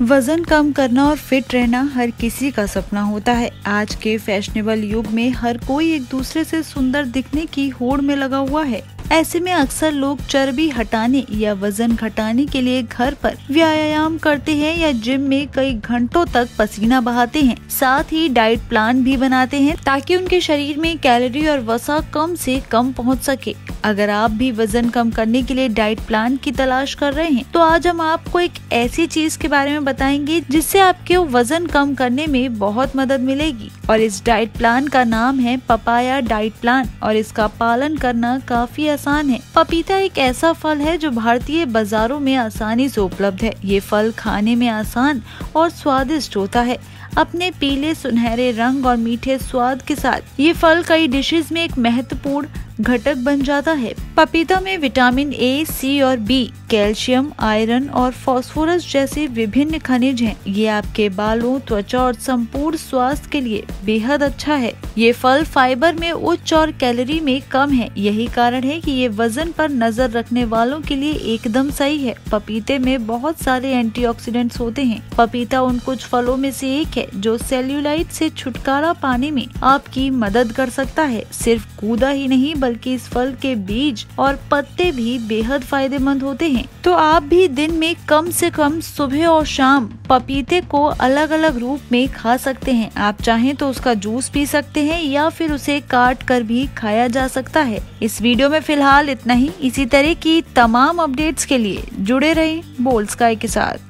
वज़न कम करना और फिट रहना हर किसी का सपना होता है। आज के फैशनेबल युग में हर कोई एक दूसरे से सुंदर दिखने की होड़ में लगा हुआ है। ऐसे में अक्सर लोग चर्बी हटाने या वजन घटाने के लिए घर पर व्यायाम करते हैं या जिम में कई घंटों तक पसीना बहाते हैं। साथ ही डाइट प्लान भी बनाते हैं ताकि उनके शरीर में कैलोरी और वसा कम से कम पहुंच सके। अगर आप भी वजन कम करने के लिए डाइट प्लान की तलाश कर रहे हैं तो आज हम आपको एक ऐसी चीज के बारे में बताएंगे जिससे आपके वजन कम करने में बहुत मदद मिलेगी। और इस डाइट प्लान का नाम है पपाया डाइट प्लान और इसका पालन करना काफी आसान है। पपीता एक ऐसा फल है जो भारतीय बाजारों में आसानी से उपलब्ध है। ये फल खाने में आसान और स्वादिष्ट होता है। अपने पीले सुनहरे रंग और मीठे स्वाद के साथ ये फल कई डिशेज में एक महत्वपूर्ण घटक बन जाता है। पपीता में विटामिन ए, सी और बी, कैल्शियम, आयरन और फास्फोरस जैसे विभिन्न खनिज हैं। ये आपके बालों, त्वचा और संपूर्ण स्वास्थ्य के लिए बेहद अच्छा है। ये फल फाइबर में उच्च और कैलोरी में कम है। यही कारण है कि ये वजन पर नजर रखने वालों के लिए एकदम सही है। पपीते में बहुत सारे एंटीऑक्सीडेंट्स होते हैं। पपीता उन कुछ फलों में से एक है जो सेल्यूलाइट से छुटकारा पाने में आपकी मदद कर सकता है। सिर्फ गूदा ही नहीं बल्कि इस फल के बीज और पत्ते भी बेहद फायदेमंद होते हैं। तो आप भी दिन में कम से कम सुबह और शाम पपीते को अलग अलग रूप में खा सकते हैं। आप चाहें तो उसका जूस पी सकते हैं या फिर उसे काट कर भी खाया जा सकता है। इस वीडियो में फिलहाल इतना ही। इसी तरह की तमाम अपडेट्स के लिए जुड़े रहें बोल्डस्काई के साथ।